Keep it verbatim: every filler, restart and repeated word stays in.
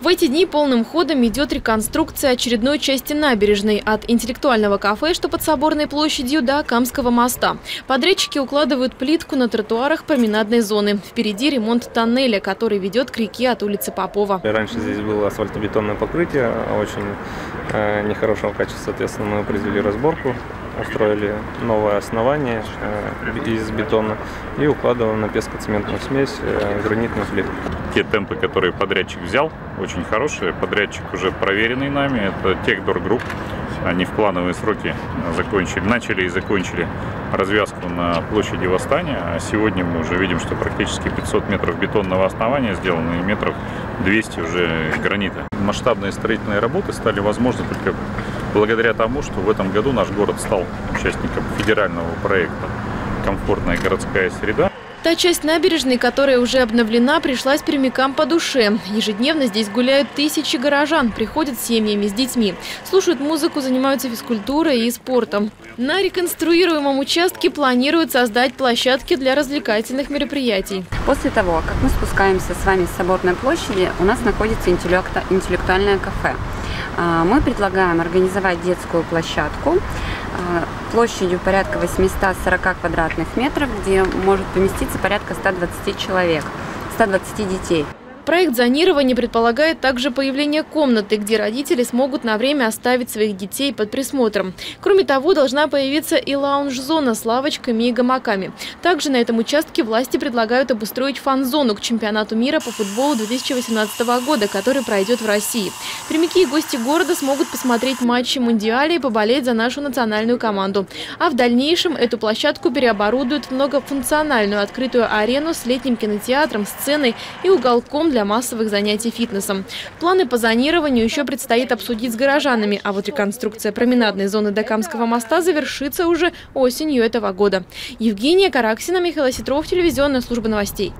В эти дни полным ходом идет реконструкция очередной части набережной от интеллектуального кафе, что под Соборной площадью, до Камского моста. Подрядчики укладывают плитку на тротуарах променадной зоны. Впереди ремонт тоннеля, который ведет к реке от улицы Попова. Раньше здесь было асфальтобетонное покрытие, очень э, нехорошего качества. Соответственно, мы произвели разборку, устроили новое основание э, из бетона и укладываем на песко-цементную смесь э, гранитную плитку. Те темпы, которые подрядчик взял, очень хорошие. Подрядчик уже проверенный нами, это Техдоргрупп. Они в плановые сроки закончили, начали и закончили развязку на площади Восстания. А сегодня мы уже видим, что практически пятьсот метров бетонного основания сделано и метров двести уже гранита. Масштабные строительные работы стали возможны только благодаря тому, что в этом году наш город стал участником федерального проекта «Комфортная городская среда». Та часть набережной, которая уже обновлена, пришлась прямикам по душе. Ежедневно здесь гуляют тысячи горожан, приходят с семьями с детьми. Слушают музыку, занимаются физкультурой и спортом. На реконструируемом участке планируют создать площадки для развлекательных мероприятий. После того, как мы спускаемся с вами с Соборной площади, у нас находится интеллектуальное кафе. Мы предлагаем организовать детскую площадку площадью порядка восьмисот сорока квадратных метров, где может поместиться порядка ста двадцати человек, ста двадцати детей. Проект зонирования предполагает также появление комнаты, где родители смогут на время оставить своих детей под присмотром. Кроме того, должна появиться и лаунж-зона с лавочками и гамаками. Также на этом участке власти предлагают обустроить фан-зону к чемпионату мира по футболу две тысячи восемнадцатого года, который пройдет в России. Прямики и гости города смогут посмотреть матчи Мундиаля и поболеть за нашу национальную команду. А в дальнейшем эту площадку переоборудуют в многофункциональную открытую арену с летним кинотеатром, сценой и уголком для для массовых занятий фитнесом. Планы по зонированию еще предстоит обсудить с горожанами, а вот реконструкция променадной зоны до Камского моста завершится уже осенью этого года. Евгения Караксина, Михаил Осетров, телевизионная служба новостей.